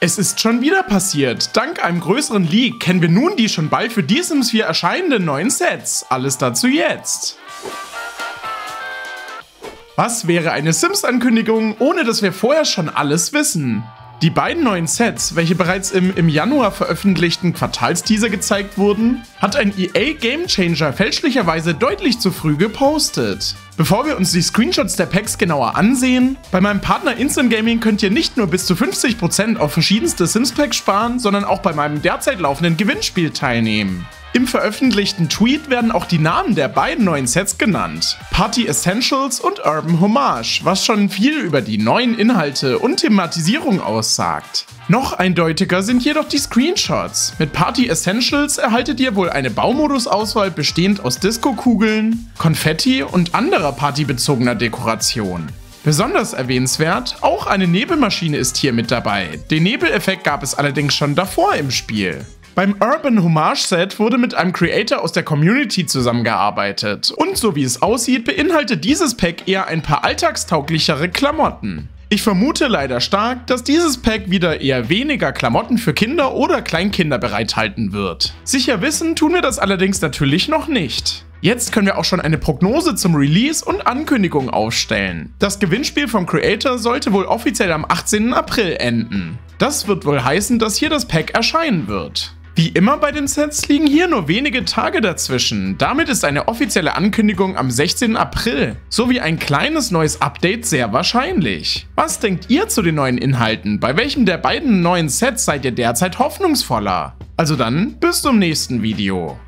Es ist schon wieder passiert. Dank einem größeren Leak kennen wir nun die schon bald für die Sims 4 erscheinenden neuen Sets. Alles dazu jetzt. Was wäre eine Sims-Ankündigung, ohne dass wir vorher schon alles wissen? Die beiden neuen Sets, welche bereits im Januar veröffentlichten Quartalsteaser gezeigt wurden, hat ein EA Game Changer fälschlicherweise deutlich zu früh gepostet. Bevor wir uns die Screenshots der Packs genauer ansehen, bei meinem Partner Instant Gaming könnt ihr nicht nur bis zu 50% auf verschiedenste Sims-Packs sparen, sondern auch bei meinem derzeit laufenden Gewinnspiel teilnehmen. Im veröffentlichten Tweet werden auch die Namen der beiden neuen Sets genannt: Party Essentials und Urban Homage, was schon viel über die neuen Inhalte und Thematisierung aussagt. Noch eindeutiger sind jedoch die Screenshots. Mit Party Essentials erhaltet ihr wohl eine Baumodusauswahl bestehend aus Disco-Kugeln, Konfetti und anderer partybezogener Dekoration. Besonders erwähnenswert, auch eine Nebelmaschine ist hier mit dabei. Den Nebeleffekt gab es allerdings schon davor im Spiel. Beim Urban Homage Set wurde mit einem Creator aus der Community zusammengearbeitet und so wie es aussieht, beinhaltet dieses Pack eher ein paar alltagstauglichere Klamotten. Ich vermute leider stark, dass dieses Pack wieder eher weniger Klamotten für Kinder oder Kleinkinder bereithalten wird. Sicher wissen tun wir das allerdings natürlich noch nicht. Jetzt können wir auch schon eine Prognose zum Release und Ankündigung aufstellen. Das Gewinnspiel vom Creator sollte wohl offiziell am 18. April enden. Das wird wohl heißen, dass hier das Pack erscheinen wird. Wie immer bei den Sets liegen hier nur wenige Tage dazwischen. Damit ist eine offizielle Ankündigung am 16. April sowie ein kleines neues Update sehr wahrscheinlich. Was denkt ihr zu den neuen Inhalten? Bei welchem der beiden neuen Sets seid ihr derzeit hoffnungsvoller? Also dann, bis zum nächsten Video.